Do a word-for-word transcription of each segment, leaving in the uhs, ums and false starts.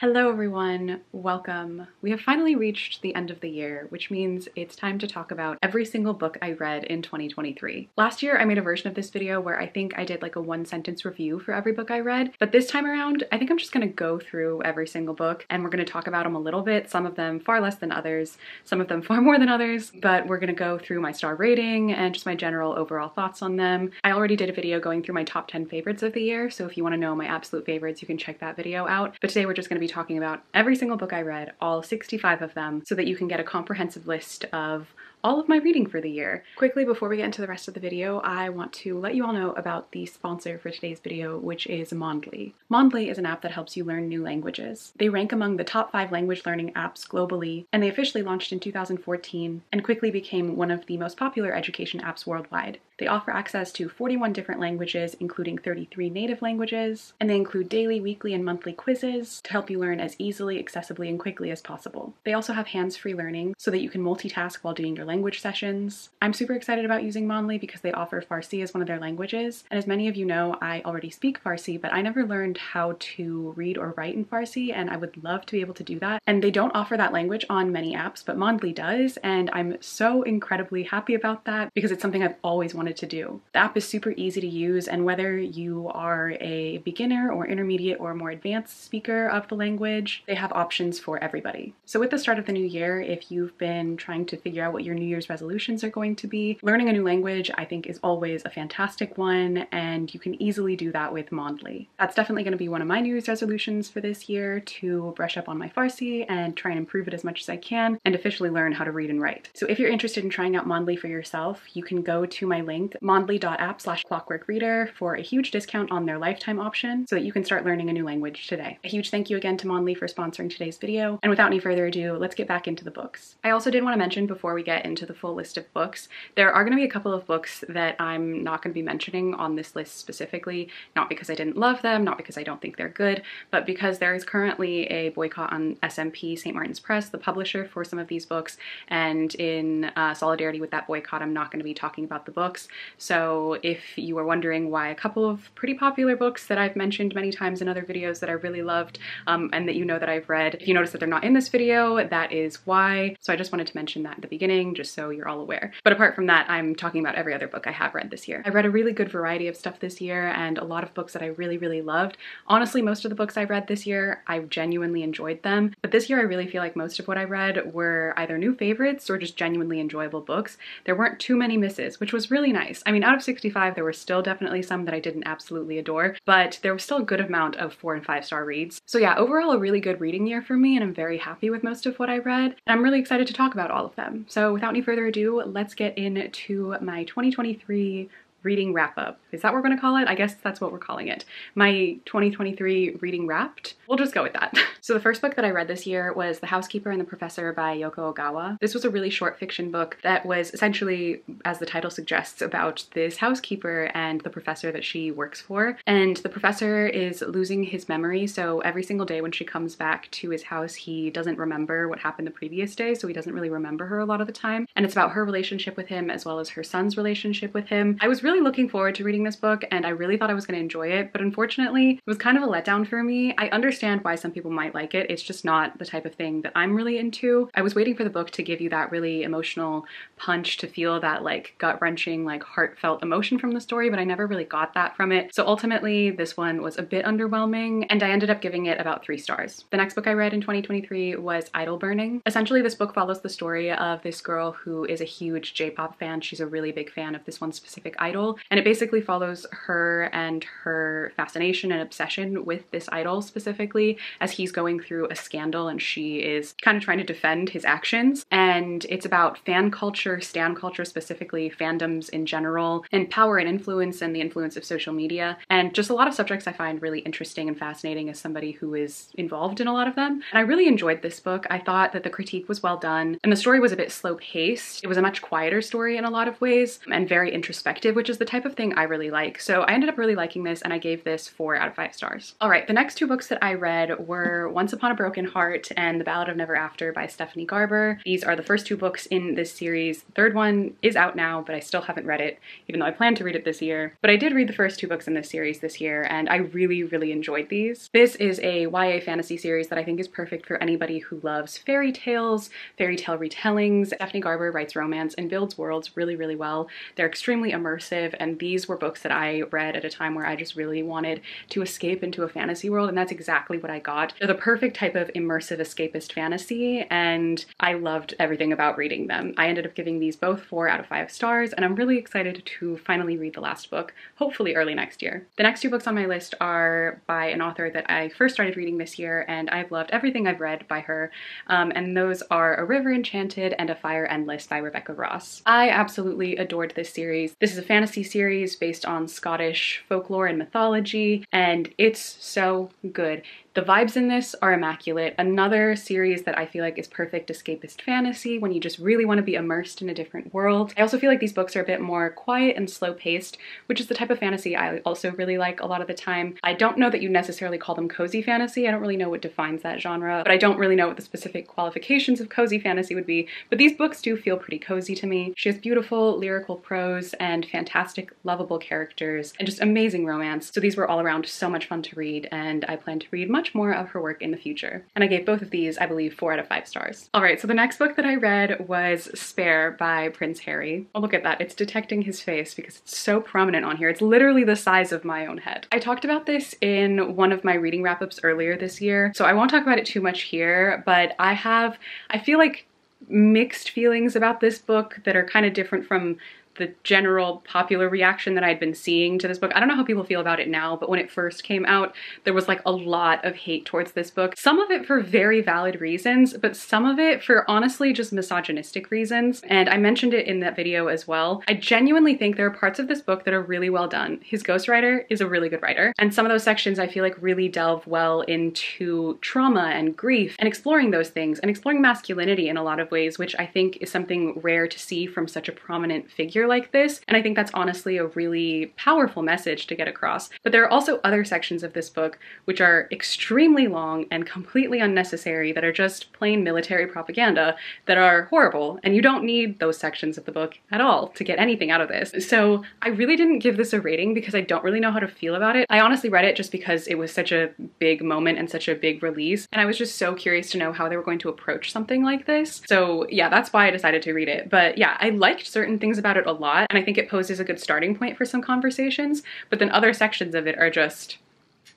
Hello everyone, welcome. We have finally reached the end of the year, which means it's time to talk about every single book I read in twenty twenty-three. Last year I made a version of this video where I think I did like a one sentence review for every book I read, but this time around I think I'm just gonna go through every single book and we're gonna talk about them a little bit, some of them far less than others, some of them far more than others, but we're gonna go through my star rating and just my general overall thoughts on them. I already did a video going through my top ten favorites of the year, so if you wanna know my absolute favorites, you can check that video out, but today we're just gonna be talking about every single book I read, all sixty-five of them, so that you can get a comprehensive list of all of my reading for the year. Quickly, before we get into the rest of the video, I want to let you all know about the sponsor for today's video, which is Mondly. Mondly is an app that helps you learn new languages. They rank among the top five language learning apps globally, and they officially launched in two thousand fourteen and quickly became one of the most popular education apps worldwide. They offer access to forty-one different languages, including thirty-three native languages, and they include daily, weekly, and monthly quizzes to help you learn as easily, accessibly, and quickly as possible. They also have hands-free learning so that you can multitask while doing your language sessions. I'm super excited about using Mondly because they offer Farsi as one of their languages, and as many of you know, I already speak Farsi, but I never learned how to read or write in Farsi, and I would love to be able to do that. And they don't offer that language on many apps, but Mondly does, and I'm so incredibly happy about that because it's something I've always wanted to do. The app is super easy to use, and whether you are a beginner or intermediate or more advanced speaker of the language, they have options for everybody. So with the start of the new year, if you've been trying to figure out what your New Year's resolutions are going to be, learning a new language I think is always a fantastic one, and you can easily do that with Mondly. That's definitely going to be one of my New Year's resolutions for this year, to brush up on my Farsi and try and improve it as much as I can and officially learn how to read and write. So if you're interested in trying out Mondly for yourself, you can go to my link mondly.app slash clockworkreader for a huge discount on their lifetime option so that you can start learning a new language today. A huge thank you again to Mondly for sponsoring today's video, and without any further ado, let's get back into the books. I also did want to mention, before we get into the full list of books, there are going to be a couple of books that I'm not going to be mentioning on this list specifically, not because I didn't love them, not because I don't think they're good, but because there is currently a boycott on S M P, Saint Martin's Press, the publisher for some of these books, and in uh, solidarity with that boycott, I'm not going to be talking about the books. So if you were wondering why a couple of pretty popular books that I've mentioned many times in other videos that I really loved um, and that you know that I've read, if you notice that they're not in this video, that is why. So I just wanted to mention that at the beginning, just so you're all aware. But apart from that, I'm talking about every other book I have read this year. I read a really good variety of stuff this year and a lot of books that I really, really loved. Honestly, most of the books I read this year, I genuinely enjoyed them. But this year I really feel like most of what I read were either new favorites or just genuinely enjoyable books. There weren't too many misses, which was really nice. I mean, out of sixty-five, there were still definitely some that I didn't absolutely adore, but there was still a good amount of four and five star reads. So yeah, overall a really good reading year for me, and I'm very happy with most of what I read, and I'm really excited to talk about all of them. So without any further ado, let's get into my twenty twenty-three reading wrap-up. Is that what we're gonna call it? I guess that's what we're calling it. My twenty twenty-three reading wrapped? We'll just go with that. So the first book that I read this year was The Housekeeper and the Professor by Yoko Ogawa. This was a really short fiction book that was essentially, as the title suggests, about this housekeeper and the professor that she works for. And the professor is losing his memory, so every single day when she comes back to his house, he doesn't remember what happened the previous day, so he doesn't really remember her a lot of the time. And it's about her relationship with him as well as her son's relationship with him. I was really really looking forward to reading this book, and I really thought I was going to enjoy it, but unfortunately it was kind of a letdown for me. I understand why some people might like it, it's just not the type of thing that I'm really into. I was waiting for the book to give you that really emotional punch, to feel that like gut-wrenching, like heartfelt emotion from the story, but I never really got that from it. So ultimately this one was a bit underwhelming, and I ended up giving it about three stars. The next book I read in twenty twenty-three was Idol Burning. Essentially this book follows the story of this girl who is a huge J-pop fan. She's a really big fan of this one specific idol, and it basically follows her and her fascination and obsession with this idol specifically as he's going through a scandal and she is kind of trying to defend his actions. And it's about fan culture, stan culture specifically, fandoms in general, and power and influence and the influence of social media, and just a lot of subjects I find really interesting and fascinating as somebody who is involved in a lot of them. And I really enjoyed this book. I thought that the critique was well done and the story was a bit slow paced. It was a much quieter story in a lot of ways and very introspective, which which is the type of thing I really like. So I ended up really liking this and I gave this four out of five stars. All right, the next two books that I read were Once Upon a Broken Heart and The Ballad of Never After by Stephanie Garber. These are the first two books in this series. The third one is out now, but I still haven't read it, even though I planned to read it this year. But I did read the first two books in this series this year, and I really, really enjoyed these. This is a Y A fantasy series that I think is perfect for anybody who loves fairy tales, fairy tale retellings. Stephanie Garber writes romance and builds worlds really, really well. They're extremely immersive, and these were books that I read at a time where I just really wanted to escape into a fantasy world, and that's exactly what I got. They're the perfect type of immersive escapist fantasy, and I loved everything about reading them. I ended up giving these both four out of five stars, and I'm really excited to finally read the last book, hopefully early next year. The next two books on my list are by an author that I first started reading this year, and I've loved everything I've read by her, um, and those are A River Enchanted and A Fire Endless by Rebecca Ross. I absolutely adored this series. This is a fantasy series based on Scottish folklore and mythology, and it's so good. The vibes in this are immaculate. Another series that I feel like is perfect escapist fantasy when you just really want to be immersed in a different world. I also feel like these books are a bit more quiet and slow-paced, which is the type of fantasy I also really like a lot of the time. I don't know that you necessarily call them cozy fantasy. I don't really know what defines that genre, but I don't really know what the specific qualifications of cozy fantasy would be, but these books do feel pretty cozy to me. She has beautiful lyrical prose and fantastic lovable characters and just amazing romance, so these were all around so much fun to read, and I plan to read much more of her work in the future. And I gave both of these, I believe, four out of five stars. All right, so the next book that I read was Spare by Prince Harry. Oh, look at that. It's detecting his face because it's so prominent on here. It's literally the size of my own head. I talked about this in one of my reading wrap-ups earlier this year, so I won't talk about it too much here, but I have, I feel like, mixed feelings about this book that are kind of different from the general popular reaction that I'd been seeing to this book. I don't know how people feel about it now, but when it first came out, there was like a lot of hate towards this book. Some of it for very valid reasons, but some of it for honestly just misogynistic reasons. And I mentioned it in that video as well. I genuinely think there are parts of this book that are really well done. His ghostwriter is a really good writer. And some of those sections I feel like really delve well into trauma and grief and exploring those things and exploring masculinity in a lot of ways, which I think is something rare to see from such a prominent figure like this, and I think that's honestly a really powerful message to get across. But there are also other sections of this book which are extremely long and completely unnecessary, that are just plain military propaganda, that are horrible, and you don't need those sections of the book at all to get anything out of this. So I really didn't give this a rating because I don't really know how to feel about it. I honestly read it just because it was such a big moment and such a big release, and I was just so curious to know how they were going to approach something like this. So yeah, that's why I decided to read it. But yeah, I liked certain things about it a lot, and I think it poses a good starting point for some conversations, but then other sections of it are just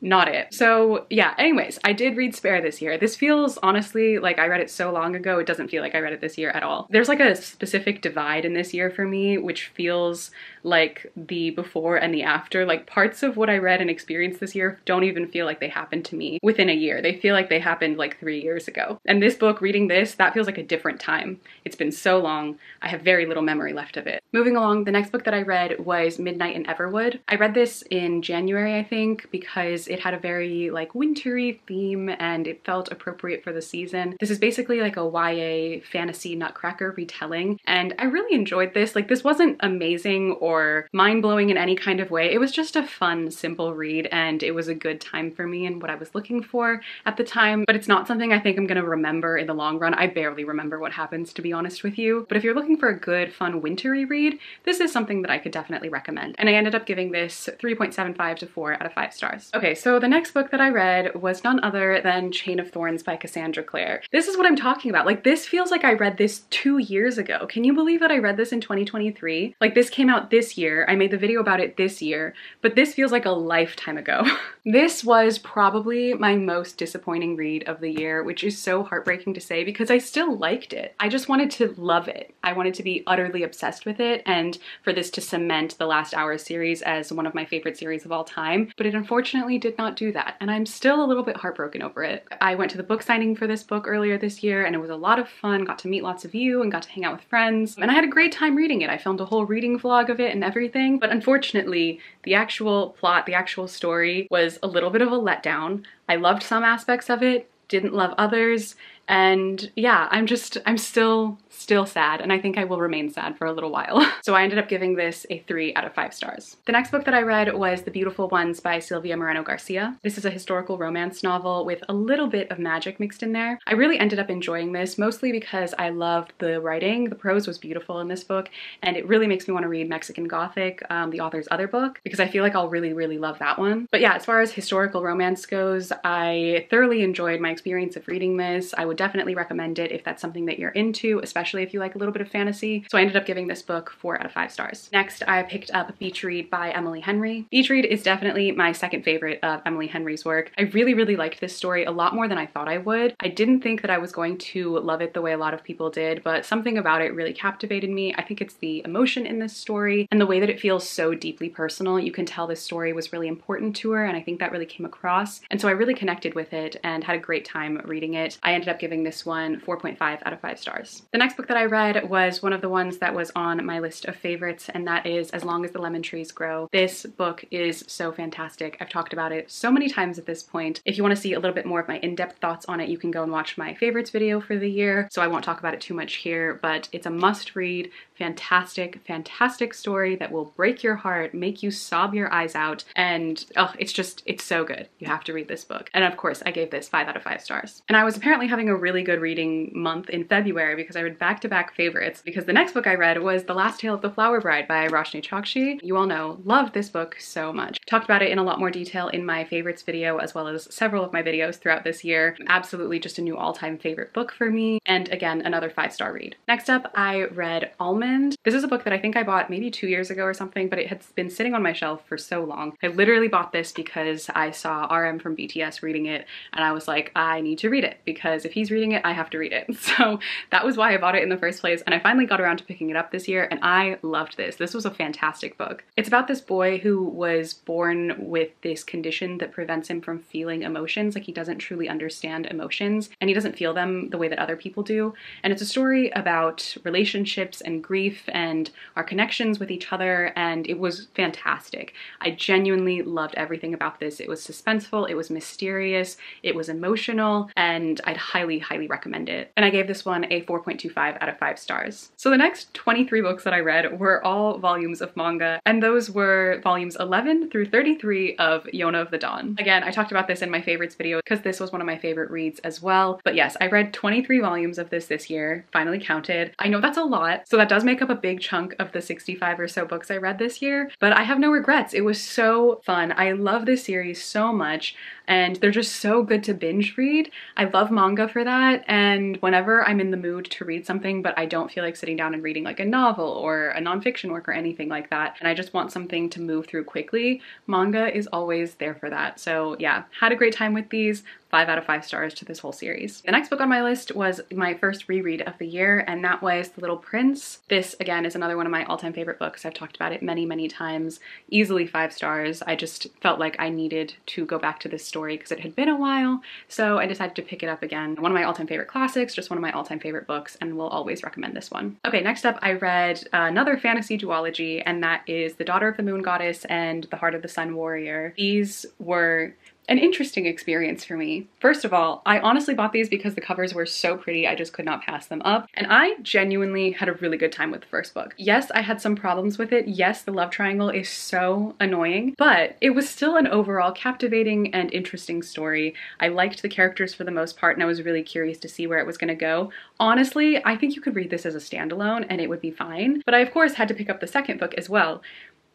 not it. So yeah, anyways, I did read Spare this year. This feels honestly like I read it so long ago, it doesn't feel like I read it this year at all. There's like a specific divide in this year for me, which feels like the before and the after. Like parts of what I read and experienced this year don't even feel like they happened to me within a year. They feel like they happened like three years ago. And this book, reading this, that feels like a different time. It's been so long, I have very little memory left of it. Moving along, the next book that I read was Midnight in Everwood. I read this in January, I think, because it had a very like wintry theme and it felt appropriate for the season. This is basically like a Y A fantasy Nutcracker retelling, and I really enjoyed this. Like this wasn't amazing or mind-blowing in any kind of way. It was just a fun, simple read, and it was a good time for me and what I was looking for at the time, but it's not something I think I'm gonna remember in the long run. I barely remember what happens, to be honest with you, but if you're looking for a good, fun, wintry read, this is something that I could definitely recommend, and I ended up giving this three point seven five to four out of five stars. Okay, so So the next book that I read was none other than Chain of Thorns by Cassandra Clare. This is what I'm talking about. Like this feels like I read this two years ago. Can you believe that I read this in twenty twenty-three? Like this came out this year. I made the video about it this year, but this feels like a lifetime ago. This was probably my most disappointing read of the year, which is so heartbreaking to say because I still liked it. I just wanted to love it. I wanted to be utterly obsessed with it and for this to cement the Last Hour series as one of my favorite series of all time, but it unfortunately did not do that, and I'm still a little bit heartbroken over it. I went to the book signing for this book earlier this year, and it was a lot of fun. Got to meet lots of you and got to hang out with friends, and I had a great time reading it. I filmed a whole reading vlog of it and everything, but unfortunately the actual plot, the actual story was a little bit of a letdown. I loved some aspects of it, didn't love others, And yeah, I'm just, I'm still, still sad, and I think I will remain sad for a little while. So I ended up giving this a three out of five stars. The next book that I read was The Beautiful Ones by Silvia Moreno-Garcia. This is a historical romance novel with a little bit of magic mixed in there. I really ended up enjoying this mostly because I loved the writing. The prose was beautiful in this book, and it really makes me want to read Mexican Gothic, um, the author's other book, because I feel like I'll really, really love that one. But yeah, as far as historical romance goes, I thoroughly enjoyed my experience of reading this. I would definitely recommend it if that's something that you're into, especially if you like a little bit of fantasy. So I ended up giving this book four out of five stars. Next, I picked up Beach Read by Emily Henry. Beach Read is definitely my second favorite of Emily Henry's work. I really, really liked this story a lot more than I thought I would. I didn't think that I was going to love it the way a lot of people did, but something about it really captivated me. I think it's the emotion in this story and the way that it feels so deeply personal. You can tell this story was really important to her, and I think that really came across. And so I really connected with it and had a great time reading it. I ended up giving this one four point five out of five stars. The next book that I read was one of the ones that was on my list of favorites, and that is As Long as the Lemon Trees Grow. This book is so fantastic. I've talked about it so many times at this point. If you want to see a little bit more of my in-depth thoughts on it, you can go and watch my favorites video for the year, so I won't talk about it too much here, but it's a must-read. Fantastic, fantastic story that will break your heart, make you sob your eyes out, and oh, it's just, it's so good. You have to read this book. And of course, I gave this five out of five stars. And I was apparently having a really good reading month in February because I read back-to-back favorites, because the next book I read was The Last Tale of the Flower Bride by Roshni Chokshi. You all know, love this book so much. Talked about it in a lot more detail in my favorites video, as well as several of my videos throughout this year. Absolutely just a new all-time favorite book for me. And again, another five-star read. Next up, I read Almond. This is a book that I think I bought maybe two years ago or something, but it had been sitting on my shelf for so long. I literally bought this because I saw R M from B T S reading it, and I was like, I need to read it, because if he's reading it, I have to read it. So that was why I bought it in the first place, and I finally got around to picking it up this year, and I loved this. This was a fantastic book. It's about this boy who was born with this condition that prevents him from feeling emotions. Like, he doesn't truly understand emotions, and he doesn't feel them the way that other people do. And it's a story about relationships and grief and our connections with each other, and it was fantastic. I genuinely loved everything about this. It was suspenseful, it was mysterious, it was emotional, and I'd highly, highly recommend it. And I gave this one a four point two five out of five stars. So the next twenty-three books that I read were all volumes of manga, and those were volumes eleven through thirty-three of Yona of the Dawn. Again, I talked about this in my favorites video because this was one of my favorite reads as well. But yes, I read twenty-three volumes of this this year, finally counted. I know that's a lot, so that does make up a big chunk of the sixty-five or so books I read this year, but I have no regrets. It was so fun. I love this series so much, and they're just so good to binge read. I love manga for that, and whenever I'm in the mood to read something but I don't feel like sitting down and reading like a novel or a nonfiction work or anything like that, and I just want something to move through quickly, manga is always there for that. So yeah, had a great time with these. Five out of five stars to this whole series. The next book on my list was my first reread of the year, and that was The Little Prince. This, again, is another one of my all-time favorite books. I've talked about it many, many times. Easily five stars. I just felt like I needed to go back to this story because it had been a while, so I decided to pick it up again. One of my all-time favorite classics, just one of my all-time favorite books, and will always recommend this one. Okay, next up I read another fantasy duology, and that is The Daughter of the Moon Goddess and The Heart of the Sun Warrior. These were an interesting experience for me. First of all, I honestly bought these because the covers were so pretty, I just could not pass them up. And I genuinely had a really good time with the first book. Yes, I had some problems with it. Yes, the love triangle is so annoying, but it was still an overall captivating and interesting story. I liked the characters for the most part, and I was really curious to see where it was going to go. Honestly, I think you could read this as a standalone and it would be fine. But I, of course, had to pick up the second book as well.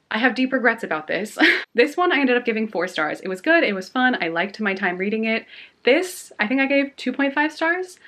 I have deep regrets about this. This one I ended up giving four stars. It was good, it was fun, I liked my time reading it. This, I think I gave two point five stars.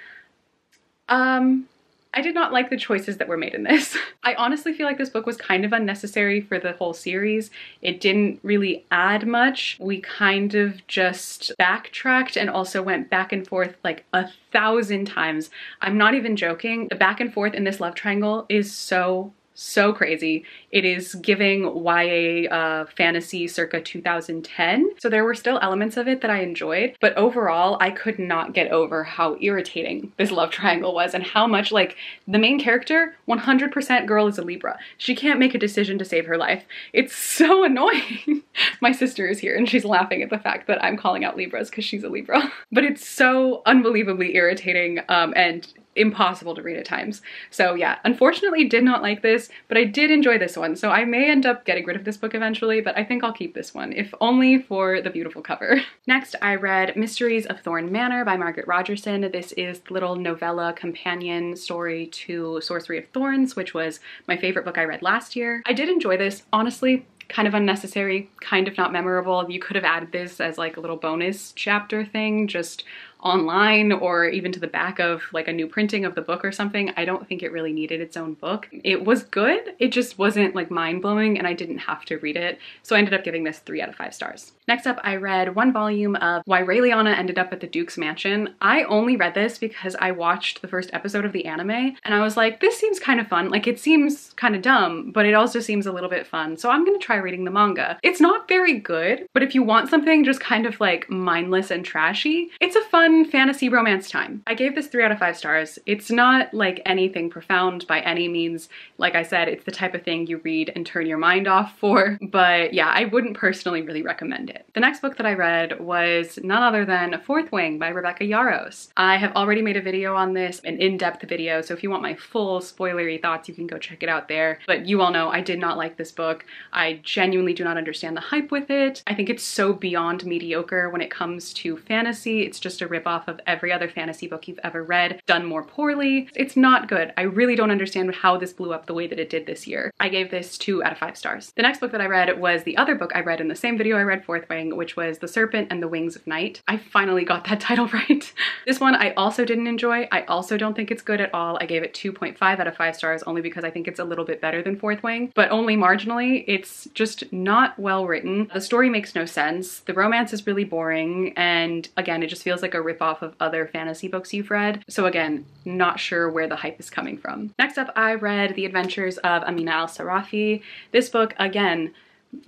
Um... I did not like the choices that were made in this. I honestly feel like this book was kind of unnecessary for the whole series. It didn't really add much. We kind of just backtracked and also went back and forth like a thousand times. I'm not even joking. The back and forth in this love triangle is so so crazy. It is giving Y A uh, fantasy circa two thousand ten. So there were still elements of it that I enjoyed, but overall I could not get over how irritating this love triangle was and how much, like, the main character, one hundred percent girl is a Libra. She can't make a decision to save her life. It's so annoying. My sister is here and she's laughing at the fact that I'm calling out Libras because she's a Libra. But it's so unbelievably irritating um, and impossible to read at times. So yeah, unfortunately did not like this, but I did enjoy this one. So I may end up getting rid of this book eventually, but I think I'll keep this one, if only for the beautiful cover. Next, I read Mysteries of Thorn Manor by Margaret Rogerson. This is the little novella companion story to Sorcery of Thorns, which was my favorite book I read last year. I did enjoy this, honestly. Kind of unnecessary, kind of not memorable. You could have added this as like a little bonus chapter thing, just online or even to the back of like a new printing of the book or something. I don't think it really needed its own book. It was good, it just wasn't like mind-blowing and I didn't have to read it. So I ended up giving this three out of five stars. Next up, I read one volume of Why Raeliana Ended Up at the Duke's Mansion. I only read this because I watched the first episode of the anime and I was like, this seems kind of fun. Like, it seems kind of dumb, but it also seems a little bit fun. So I'm gonna try reading the manga. It's not very good, but if you want something just kind of like mindless and trashy, it's a fun fantasy romance time. I gave this three out of five stars. It's not like anything profound by any means. Like I said, it's the type of thing you read and turn your mind off for, but yeah, I wouldn't personally really recommend it. The next book that I read was none other than Fourth Wing by Rebecca Yarros. I have already made a video on this, an in-depth video, so if you want my full spoilery thoughts, you can go check it out there. But you all know I did not like this book. I genuinely do not understand the hype with it. I think it's so beyond mediocre when it comes to fantasy. It's just a ripoff of every other fantasy book you've ever read, done more poorly. It's not good. I really don't understand how this blew up the way that it did this year. I gave this two out of five stars. The next book that I read was the other book I read in the same video I read Fourth Wing, which was The Serpent and the Wings of Night. I finally got that title right. This one I also didn't enjoy. I also don't think it's good at all. I gave it two point five out of five stars only because I think it's a little bit better than Fourth Wing, but only marginally. It's just not well written. The story makes no sense. The romance is really boring. And again, it just feels like a ripoff of other fantasy books you've read. So again, not sure where the hype is coming from. Next up, I read The Adventures of Amina al-Sarafi. This book, again,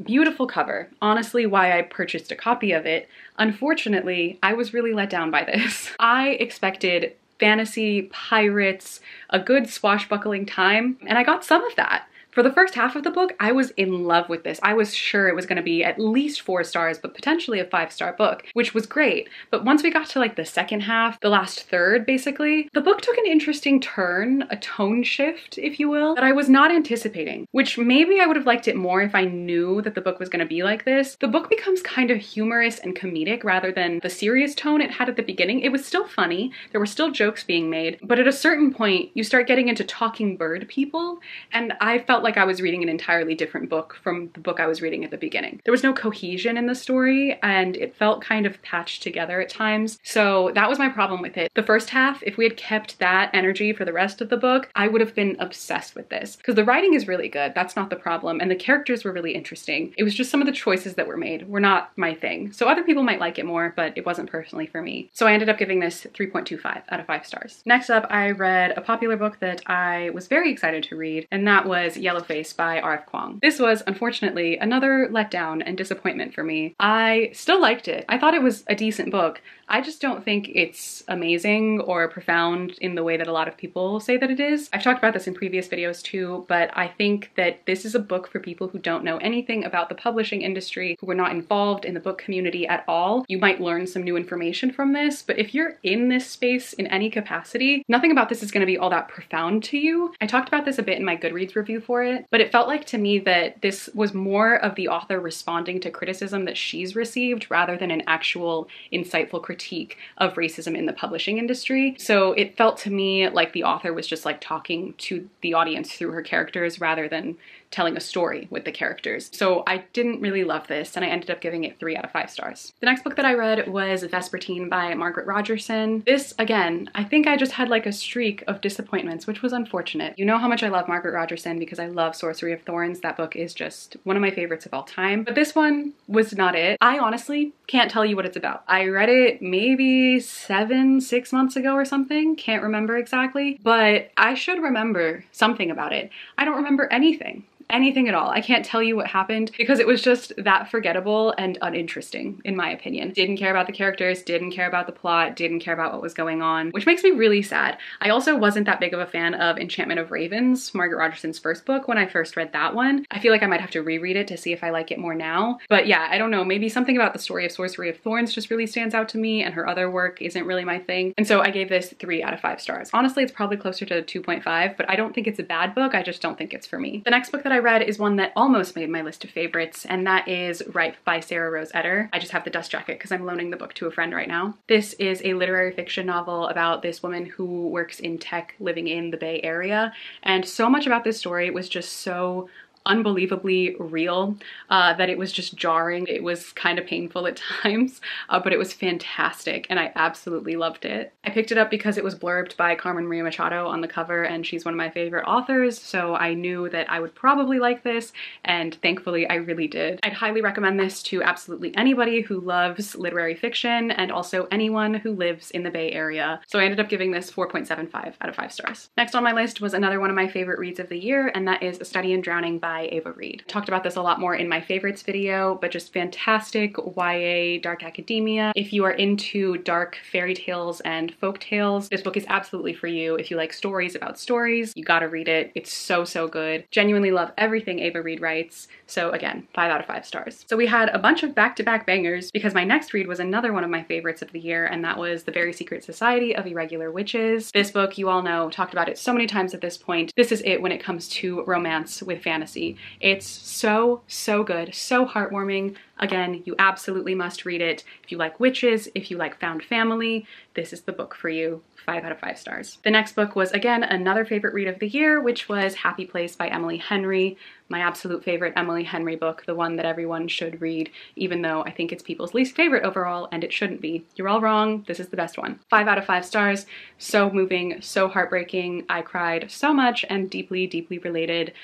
beautiful cover. Honestly, why I purchased a copy of it. Unfortunately, I was really let down by this. I expected fantasy, pirates, a good swashbuckling time, and I got some of that. For the first half of the book, I was in love with this. I was sure it was going to be at least four stars, but potentially a five-star book, which was great. But once we got to like the second half, the last third basically, the book took an interesting turn, a tone shift, if you will, that I was not anticipating, which maybe I would have liked it more if I knew that the book was going to be like this. The book becomes kind of humorous and comedic rather than the serious tone it had at the beginning. It was still funny. There were still jokes being made, but at a certain point, you start getting into talking bird people, and I felt like I was reading an entirely different book from the book I was reading at the beginning. There was no cohesion in the story and it felt kind of patched together at times. So that was my problem with it. The first half, if we had kept that energy for the rest of the book, I would have been obsessed with this because the writing is really good. That's not the problem. And the characters were really interesting. It was just some of the choices that were made were not my thing. So other people might like it more, but it wasn't personally for me. So I ended up giving this three point two five out of five stars. Next up, I read a popular book that I was very excited to read, and that was Yellowface by R F Kuang. This was, unfortunately, another letdown and disappointment for me. I still liked it. I thought it was a decent book. I just don't think it's amazing or profound in the way that a lot of people say that it is. I've talked about this in previous videos too, but I think that this is a book for people who don't know anything about the publishing industry, who were not involved in the book community at all. You might learn some new information from this, but if you're in this space in any capacity, nothing about this is going to be all that profound to you. I talked about this a bit in my Goodreads review for it, but it felt like to me that this was more of the author responding to criticism that she's received rather than an actual insightful critique critique of racism in the publishing industry. So it felt to me like the author was just like talking to the audience through her characters rather than telling a story with the characters. So I didn't really love this, and I ended up giving it three out of five stars. The next book that I read was Vespertine by Margaret Rogerson. This, again, I think I just had like a streak of disappointments, which was unfortunate. You know how much I love Margaret Rogerson because I love Sorcery of Thorns. That book is just one of my favorites of all time, but this one was not it. I honestly can't tell you what it's about. I read it maybe seven, six months ago or something. Can't remember exactly, but I should remember something about it. I don't remember anything. anything at all. I can't tell you what happened because it was just that forgettable and uninteresting, in my opinion. Didn't care about the characters, didn't care about the plot, didn't care about what was going on, which makes me really sad. I also wasn't that big of a fan of Enchantment of Ravens, Margaret Rogerson's first book, when I first read that one. I feel like I might have to reread it to see if I like it more now. But yeah, I don't know, maybe something about the story of Sorcery of Thorns just really stands out to me, and her other work isn't really my thing. And so I gave this three out of five stars. Honestly, it's probably closer to two point five, but I don't think it's a bad book. I just don't think it's for me. The next book that I I read is one that almost made my list of favorites, and that is Ripe by Sarah Rose Etter. I just have the dust jacket because I'm loaning the book to a friend right now. This is a literary fiction novel about this woman who works in tech living in the Bay Area, and so much about this story was just so unbelievably real uh, that it was just jarring. It was kind of painful at times, uh, but it was fantastic and I absolutely loved it. I picked it up because it was blurbed by Carmen Maria Machado on the cover, and she's one of my favorite authors, so I knew that I would probably like this, and thankfully I really did. I'd highly recommend this to absolutely anybody who loves literary fiction and also anyone who lives in the Bay Area. So I ended up giving this four point seven five out of five stars. Next on my list was another one of my favorite reads of the year, and that is A Study in Drowning by by Ava Reid. I talked about this a lot more in my favorites video, but just fantastic Y A dark academia. If you are into dark fairy tales and folk tales, this book is absolutely for you. If you like stories about stories, you gotta read it. It's so, so good. Genuinely love everything Ava Reid writes. So again, five out of five stars. So we had a bunch of back-to-back bangers because my next read was another one of my favorites of the year, and that was The Very Secret Society of Irregular Witches. This book, you all know, talked about it so many times at this point. This is it when it comes to romance with fantasy. It's so, so good, so heartwarming. Again, you absolutely must read it. If you like witches, if you like found family, this is the book for you. Five out of five stars. The next book was, again, another favorite read of the year, which was Happy Place by Emily Henry. My absolute favorite Emily Henry book, the one that everyone should read, even though I think it's people's least favorite overall, and it shouldn't be. You're all wrong. This is the best one. Five out of five stars. So moving, so heartbreaking. I cried so much and deeply, deeply related.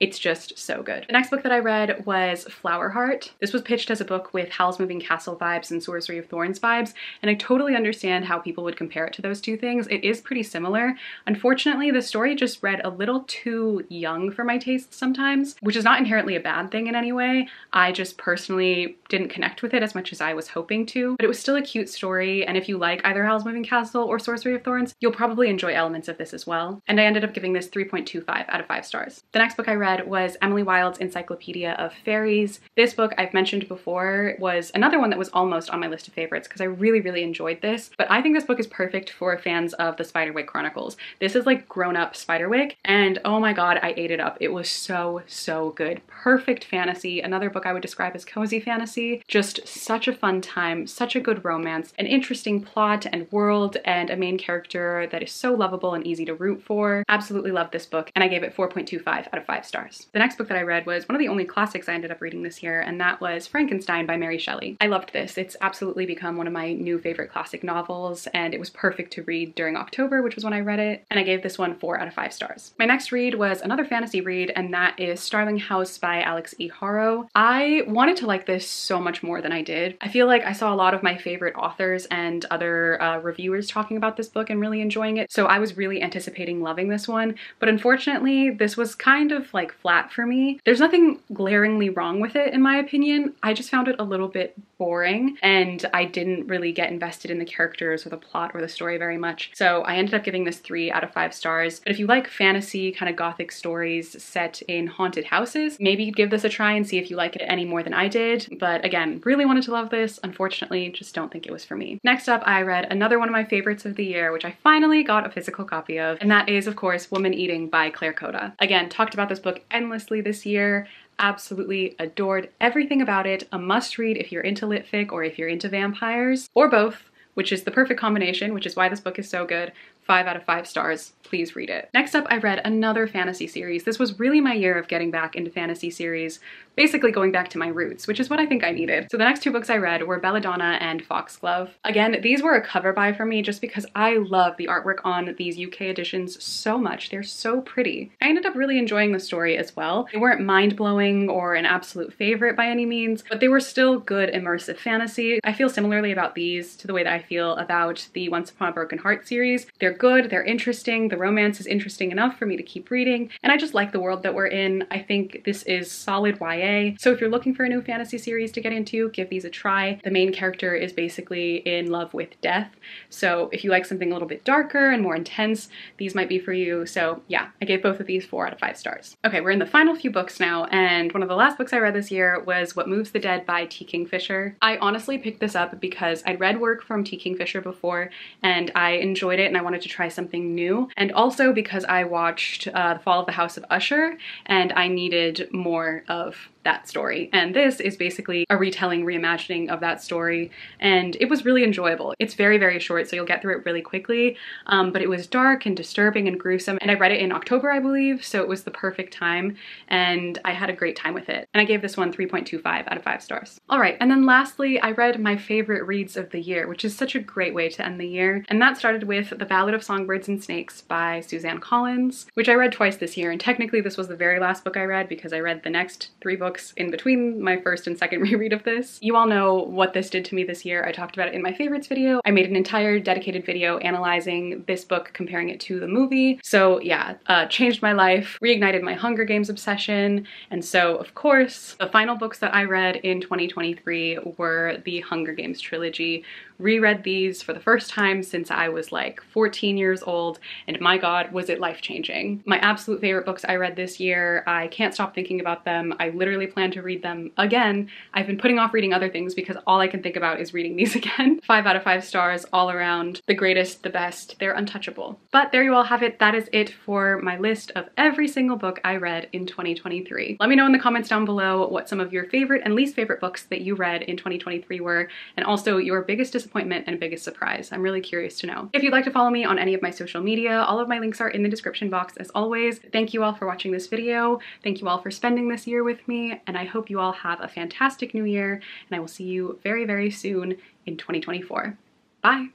It's just so good. The next book that I read was Flower Heart. This was pitched as a book with Howl's Moving Castle vibes and Sorcery of Thorns vibes, and I totally understand how people would compare it to those two things. It is pretty similar. Unfortunately, the story just read a little too young for my taste sometimes, which is not inherently a bad thing in any way. I just personally didn't connect with it as much as I was hoping to, but it was still a cute story, and if you like either Howl's Moving Castle or Sorcery of Thorns, you'll probably enjoy elements of this as well. And I ended up giving this three point two five out of five stars. The next book I read was Emily Wilde's Encyclopedia of Fairies. This book, I've mentioned before, was another one that was almost on my list of favorites because I really, really enjoyed this, but I think this book is perfect for fans of the Spiderwick Chronicles. This is like grown-up Spiderwick, and oh my god, I ate it up. It was so, so good. Perfect fantasy. Another book I would describe as cozy fantasy. Just such a fun time, such a good romance, an interesting plot and world, and a main character that is so lovable and easy to root for. Absolutely loved this book, and I gave it four point two five out of five stars. The next book that I read was one of the only classics I ended up reading this year, and that was Frankenstein by Mary Shelley. I loved this. It's absolutely become one of my new favorite classic novels, and it was perfect to read during October, which was when I read it, and I gave this one four out of five stars. My next read was another fantasy read, and that is Starling House by Alex E. Harrow. I wanted to like this so much more than I did. I feel like I saw a lot of my favorite authors and other uh, reviewers talking about this book and really enjoying it, so I was really anticipating loving this one, but unfortunately this was kind of like flat for me. There's nothing glaringly wrong with it in my opinion. I just found it a little bit boring, and I didn't really get invested in the characters or the plot or the story very much. So I ended up giving this three out of five stars. But if you like fantasy kind of gothic stories set in haunted houses, maybe give this a try and see if you like it any more than I did. But again, really wanted to love this. Unfortunately, just don't think it was for me. Next up, I read another one of my favorites of the year, which I finally got a physical copy of, and that is, of course, Woman Eating by Claire Coda. Again, talked about this book endlessly this year. Absolutely adored everything about it. A must read if you're into lit fic or if you're into vampires or both, which is the perfect combination, which is why this book is so good. five out of five stars. Please read it. Next up, I read another fantasy series. This was really my year of getting back into fantasy series, basically going back to my roots, which is what I think I needed. So the next two books I read were Belladonna and Foxglove. Again, these were a cover buy for me just because I love the artwork on these U K editions so much. They're so pretty. I ended up really enjoying the story as well. They weren't mind-blowing or an absolute favorite by any means, but they were still good immersive fantasy. I feel similarly about these to the way that I feel about the Once Upon a Broken Heart series. They're good, they're interesting, the romance is interesting enough for me to keep reading, and I just like the world that we're in. I think this is solid Y A, so if you're looking for a new fantasy series to get into, give these a try. The main character is basically in love with death, so if you like something a little bit darker and more intense, these might be for you. So yeah, I gave both of these four out of five stars. Okay, we're in the final few books now, and one of the last books I read this year was What Moves the Dead by T. Kingfisher. I honestly picked this up because I'd read work from T. Kingfisher before, and I enjoyed it, and I wanted to try something new. And also because I watched uh, The Fall of the House of Usher, and I needed more of that story. And this is basically a retelling, reimagining of that story, and it was really enjoyable. It's very, very short, so you'll get through it really quickly, um, but it was dark and disturbing and gruesome, and I read it in October, I believe, so it was the perfect time, and I had a great time with it. And I gave this one three point two five out of five stars. All right, and then lastly, I read my favorite reads of the year, which is such a great way to end the year, and that started with The Ballad of Songbirds and Snakes by Suzanne Collins, which I read twice this year, and technically this was the very last book I read because I read the next three books in between my first and second reread of this. You all know what this did to me this year. I talked about it in my favorites video. I made an entire dedicated video analyzing this book, comparing it to the movie. So yeah, uh, changed my life, reignited my Hunger Games obsession. And so of course, the final books that I read in twenty twenty-three were the Hunger Games trilogy. Reread these for the first time since I was like fourteen years old, and my god, was it life-changing. My absolute favorite books I read this year, I can't stop thinking about them. I literally plan to read them again. I've been putting off reading other things because all I can think about is reading these again. Five out of five stars all around. The greatest, the best, they're untouchable. But there you all have it. That is it for my list of every single book I read in twenty twenty-three. Let me know in the comments down below what some of your favorite and least favorite books that you read in twenty twenty-three were, and also your biggest disappointment disappointment and biggest surprise. I'm really curious to know. If you'd like to follow me on any of my social media, all of my links are in the description box as always. Thank you all for watching this video. Thank you all for spending this year with me, and I hope you all have a fantastic new year, and I will see you very, very soon in twenty twenty-four. Bye!